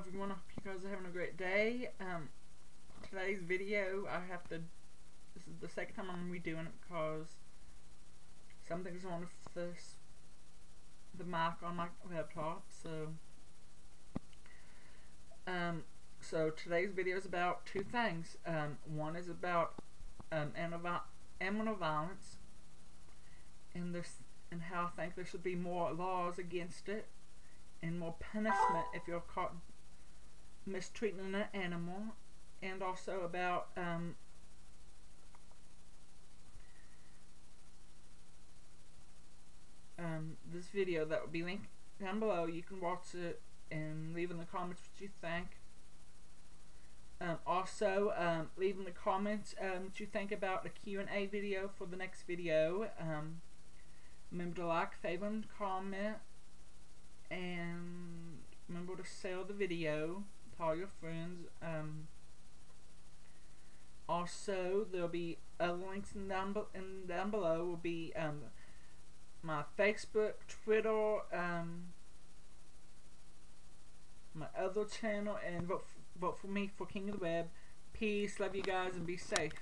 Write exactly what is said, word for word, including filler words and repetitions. Hello everyone, I hope you guys are having a great day. Um, today's video, I have to, this is the second time I'm redoing it because something's wrong with this, the mic on my laptop, so. Um, so today's video is about two things. Um, one is about um, animal violence and, there's, and how I think there should be more laws against it. And more punishment if you're caught mistreating an animal, and also about um, um, this video that will be linked down below. You can watch it and leave in the comments what you think. Um, also, um, leave in the comments um, what you think about a Q and A video for the next video. Um, remember to like, favorite, and comment. And remember to share the video to all your friends. Um, also, there'll be other links in down, be in down below. Will be um, my Facebook, Twitter, um, my other channel, and vote, vote for me for King of the Web. Peace, love you guys, and be safe.